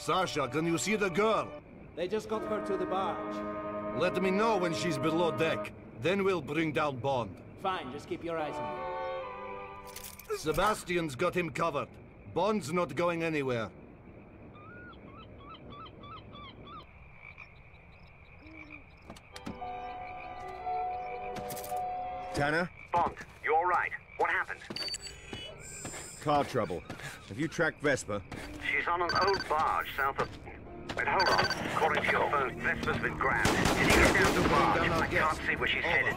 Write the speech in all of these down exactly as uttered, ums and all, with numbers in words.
Sasha, can you see the girl? They just got her to the barge. Let me know when she's below deck. Then we'll bring down Bond. Fine, just keep your eyes on her. Sebastian's got him covered. Bond's not going anywhere. Tanner? Bond, you all right? What happened? Car trouble. Have you tracked Vespa? She's on an old barge south of... Wait, hold on. According to your phone, Vespa's been grabbed. Did you get down the barge? I can't see where she's headed.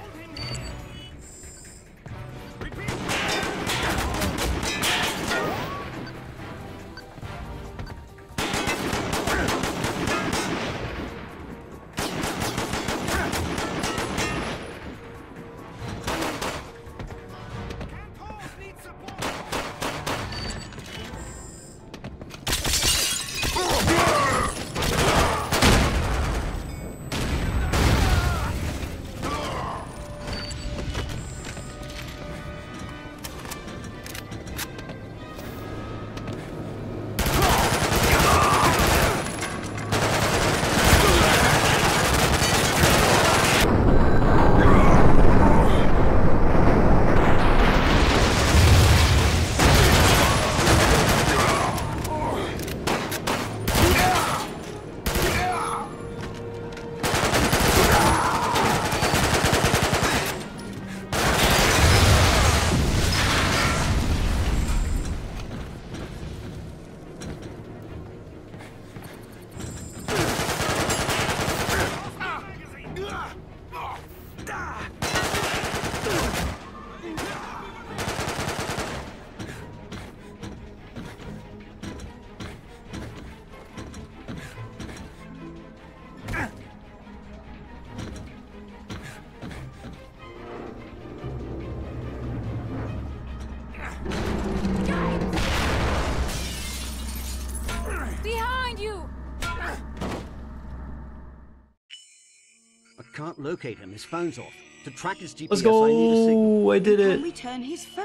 Can't locate him. His phone's off. To track his G P S, let's go. I need a signal. I did it. Can we turn his phone?